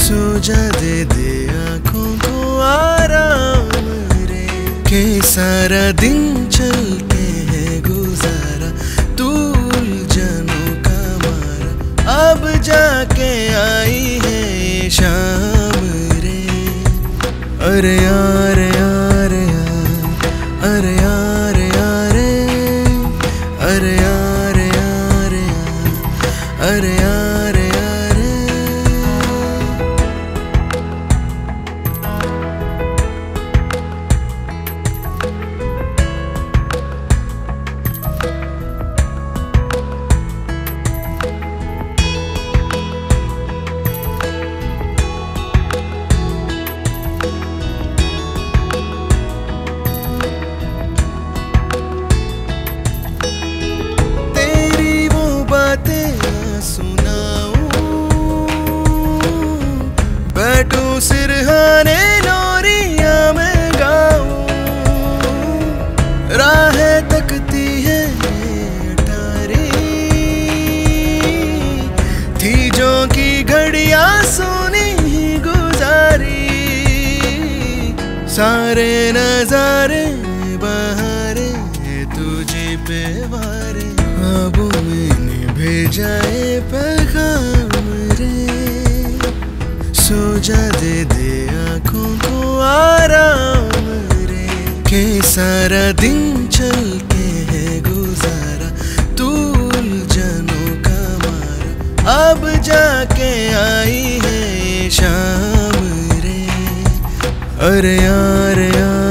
सोजा दे आँखों को आराम रे, के सारा दिन चलते हैं गुजारा तू उलझनों का मारा। अब जाके आई है ये शाम रे। अरे यार यार यार, अरे यार यार, अरे यार यार यार, अरे यार सिरहाने नोरिया में गाऊं, राह तकती है तारी थी जो की घड़िया सोनी ही गुजारी। सारे नजारे बहारे तुझे पे वारे, अब मैंने भेजा है पैगाम रे। सोजा दे आँखों को आराम रे, के सारा दिन चलते हैं गुजारा तू उलझनों का मारा। अब जाके आई है ये शाम रे। अरे यार यार।